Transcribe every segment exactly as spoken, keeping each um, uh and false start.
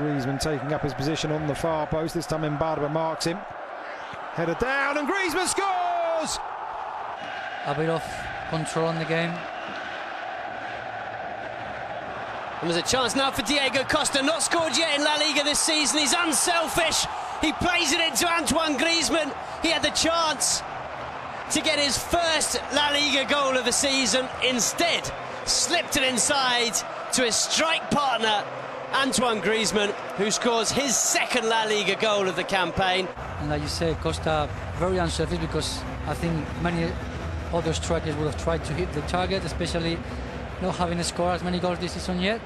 Griezmann taking up his position on the far post. This time Mbarba marks him. Header down and Griezmann scores! A bit off control on the game. And there's a chance now for Diego Costa, not scored yet in La Liga this season. He's unselfish. He plays it into Antoine Griezmann. He had the chance to get his first La Liga goal of the season. Instead, slipped it inside to his strike partner, Antoine Griezmann, who scores his second La Liga goal of the campaign. And like you say, Costa very unselfish, because I think many other strikers would have tried to hit the target, especially not having scored as many goals this season yet.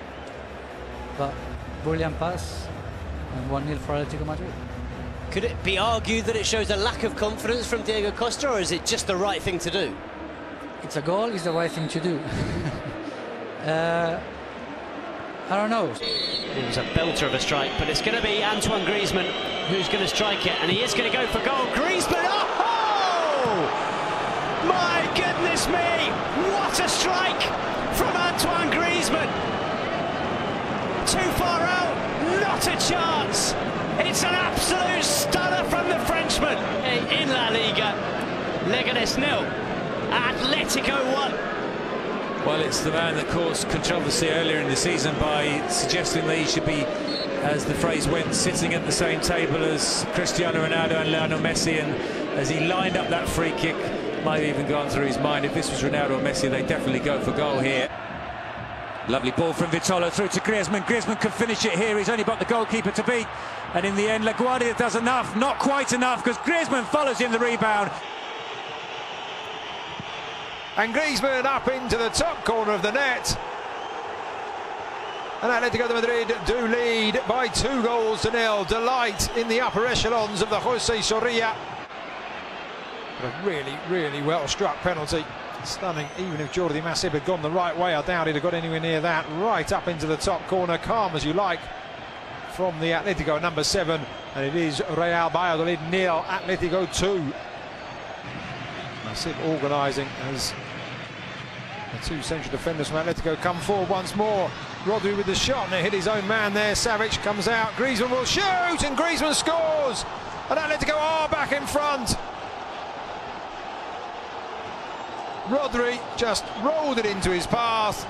But brilliant pass, and one nil for Atletico Madrid. Could it be argued that it shows a lack of confidence from Diego Costa, or is it just the right thing to do? It's a goal, it's the right thing to do. uh, I don't know. It was a belter of a strike, but it's going to be Antoine Griezmann who's going to strike it, and he is going to go for goal. Griezmann! Oh! My goodness me! What a strike from Antoine Griezmann! Too far out, not a chance! It's an absolute stunner from the Frenchman! In La Liga, Leganés nil, Atletico one. Well, it's the man that caused controversy earlier in the season by suggesting that he should be, as the phrase went, sitting at the same table as Cristiano Ronaldo and Lionel Messi, and as he lined up that free kick, might have even gone through his mind, if this was Ronaldo or Messi, they definitely go for goal here. Lovely ball from Vitolo through to Griezmann. Griezmann can finish it here, he's only got the goalkeeper to beat, and in the end, La Guardia does enough, not quite enough, because Griezmann follows in the rebound. And Griezmann up into the top corner of the net. And Atletico Madrid do lead by two goals to nil. Delight in the upper echelons of the Jose Zorrilla. But a really, really well-struck penalty. Stunning, even if Jordi Masip had gone the right way, I doubt he'd have got anywhere near that. Right up into the top corner, calm as you like, from the Atletico number seven. And it is Real Valladolid nil, Atletico two. Masip organising as the two central defenders from Atletico come forward once more. Rodri with the shot, and it hit his own man there. Savic comes out, Griezmann will shoot, and Griezmann scores! And Atletico are back in front. Rodri just rolled it into his path.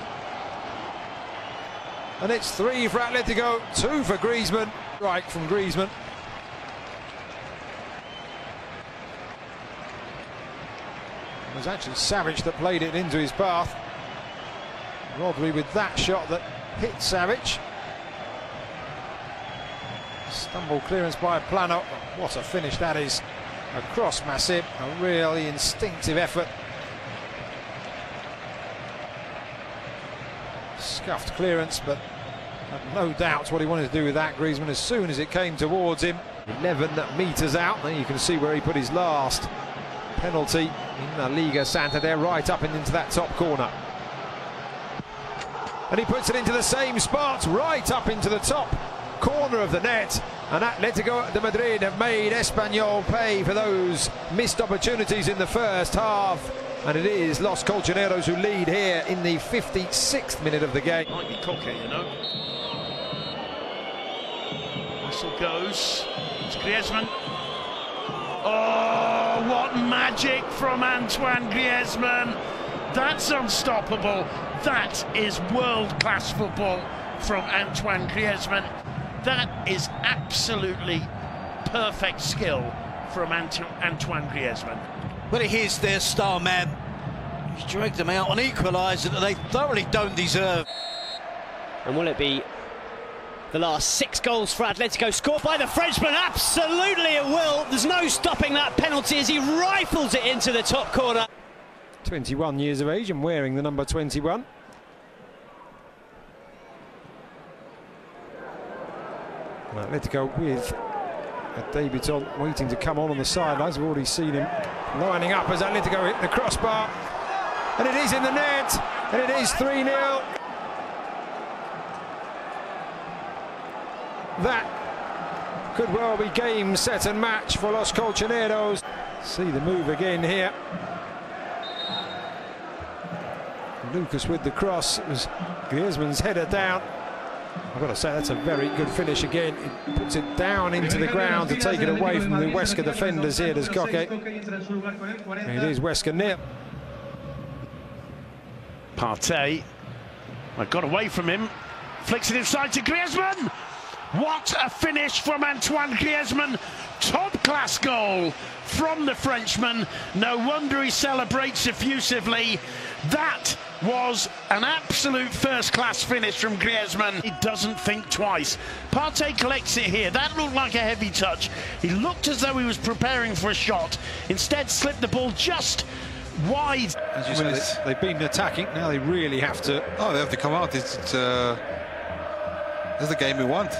And it's three for Atletico, two for Griezmann. Right from Griezmann. It was actually Savic that played it into his path. Rodri with that shot that hit Savic. Stumble clearance by Plano. What a finish that is. Across Masip. A really instinctive effort. Scuffed clearance, but no doubt what he wanted to do with that. Griezmann, as soon as it came towards him, eleven metres out. There you can see where he put his last penalty in La Liga Santander, right up and into that top corner. And he puts it into the same spot, right up into the top corner of the net. And Atletico de Madrid have made Espanyol pay for those missed opportunities in the first half. And it is Los Colchoneros who lead here in the fifty-sixth minute of the game. Might be Koke, you know. Whistle goes. It's Griezmann. Oh! What magic from Antoine Griezmann. That's unstoppable. That is world-class football from Antoine Griezmann. That is absolutely perfect skill from Anto Antoine Griezmann. Well, he is their star man. He's dragged them out on equaliser that they thoroughly don't deserve. And will it be the last six goals for Atletico, scored by the Frenchman? Absolutely it will. There's no stopping that penalty as he rifles it into the top corner. twenty-one years of age and wearing the number twenty-one. Well, Atletico with a debutant waiting to come on on the sidelines. We've already seen him lining up as Atletico hit the crossbar. And it is in the net. And it is three nil. That could well be game, set and match for Los Colchoneros. See the move again here. Lucas with the cross. It was Griezmann's header down. I've got to say, that's a very good finish again. It puts it down into the ground to take it away from the Wesca defenders here. Does Koke. It is Wesca nil. Partey. I got away from him. Flicks it inside to Griezmann. What a finish from Antoine Griezmann. Top-class goal from the Frenchman. No wonder he celebrates effusively. That was an absolute first-class finish from Griezmann. He doesn't think twice. Partey collects it here. That looked like a heavy touch. He looked as though he was preparing for a shot. Instead, slipped the ball just wide. As you well, said, they've been attacking. Now they really have to... Oh, they have to come out. It's... it's uh... That's the game we want.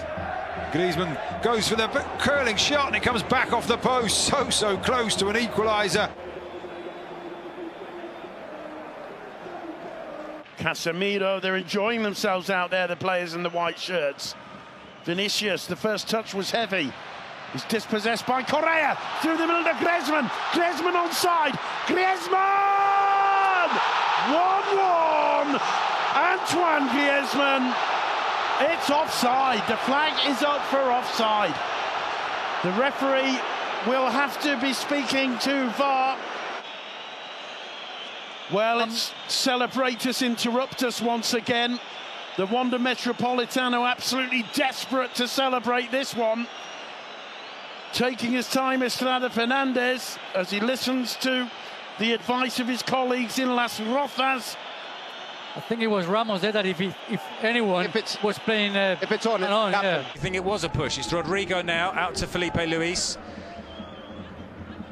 Griezmann goes for the curling shot and it comes back off the post. So, so close to an equaliser. Casemiro, they're enjoying themselves out there, the players in the white shirts. Vinicius, the first touch was heavy. He's dispossessed by Correa. Through the middle to Griezmann. Griezmann onside. Griezmann! one one! Antoine Griezmann. It's offside. The flag is up for offside. The referee will have to be speaking to V A R. Well, it's Celebratus Interruptus once again. The Wanda Metropolitano absolutely desperate to celebrate this one. Taking his time, Estrada Fernandez, as he listens to the advice of his colleagues in Las Rozas. I think it was Ramos there that if he, if anyone if it's, was playing uh, if it's on, it on yeah. I think it was a push. It's Rodrigo now out to Felipe Luis.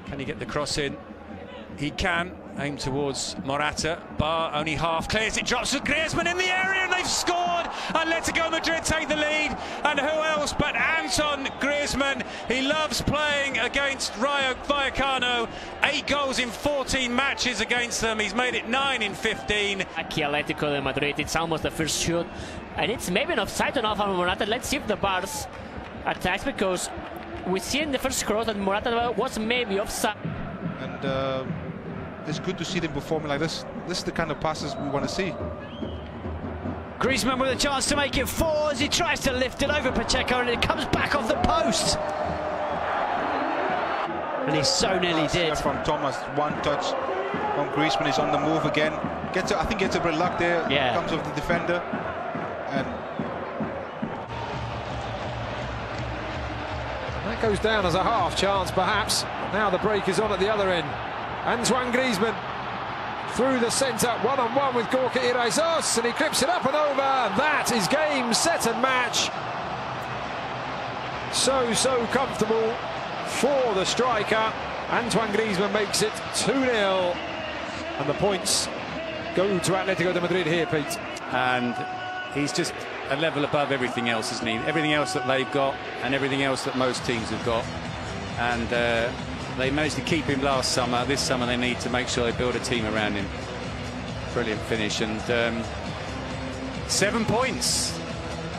Can he get the cross in? He can. Aim towards Morata. Bar only half clears it. Drops to Griezmann in the area and they've scored. Atletico Madrid take the lead. And who else but Antoine Griezmann? He loves playing against Rayo Vallecano. Eight goals in fourteen matches against them. He's made it nine in fifteen. Atletico de Madrid. It's almost the first shoot, and it's maybe an offside on Alvaro Morata. Let's see if the bars attacks, because we see in the first cross that Morata was maybe offside. And. Uh... It's good to see them performing like this. This is the kind of passes we want to see. Griezmann with a chance to make it four as he tries to lift it over Pacheco and it comes back off the post. And he so nearly did. From Thomas, one touch from Griezmann. He's on the move again. Gets a, I think gets a bit of luck there. Yeah. Comes off the defender. And that goes down as a half chance, perhaps. Now the break is on at the other end. Antoine Griezmann through the centre, one-on-one with Gorka Irazoz, and he clips it up and over. That is game, set and match. So, so comfortable for the striker. Antoine Griezmann makes it two nil. And the points go to Atletico de Madrid here, Pete. And he's just a level above everything else, isn't he? Everything else that they've got and everything else that most teams have got. And... Uh, They managed to keep him last summer. This summer they need to make sure they build a team around him. Brilliant finish. And um, seven points.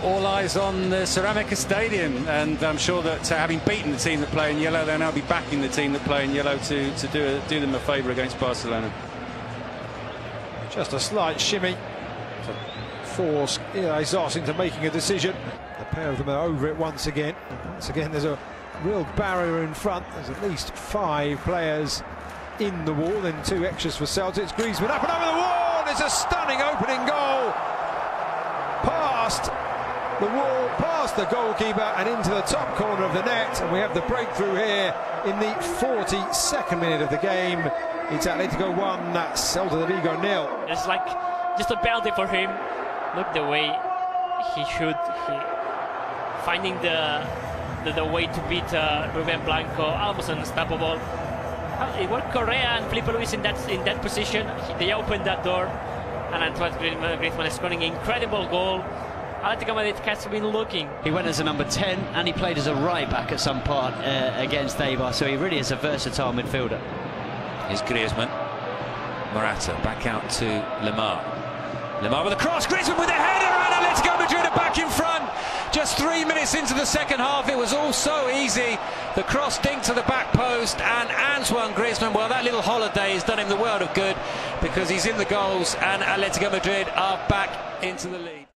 All eyes on the Ceramica Stadium. And I'm sure that uh, having beaten the team that play in yellow, they'll now be backing the team that play in yellow to, to do, a, do them a favour against Barcelona. Just a slight shimmy to force Irazoz into making a decision. The pair of them are over it once again. And once again, there's a real barrier in front. There's at least five players in the wall, then two extras for Celtics. Griezmann up and over the wall, and it's a stunning opening goal. Past the wall, past the goalkeeper, and into the top corner of the net. And we have the breakthrough here in the forty-second minute of the game. It's Atletico one, Celta Vigo nil. It's like just a penalty for him. Look the way he should, he finding the. The, the way to beat uh, Ruben Blanco, almost unstoppable. It worked. Correa and Felipe Luis in that in that position. He, they opened that door, and Antoine Griezmann, Griezmann is scoring an incredible goal. Atletico Madrid has been looking. He went as a number ten, and he played as a right back at some part uh, against Eibar, so he really is a versatile midfielder. Here's Griezmann, Morata back out to Lemar. Lemar with a cross. Griezmann with a header, and Atletico Madrid are back in front. Just three minutes into the second half, it was all so easy. The cross dinked to the back post, and Antoine Griezmann, well, that little holiday has done him the world of good because he's in the goals, and Atletico Madrid are back into the lead.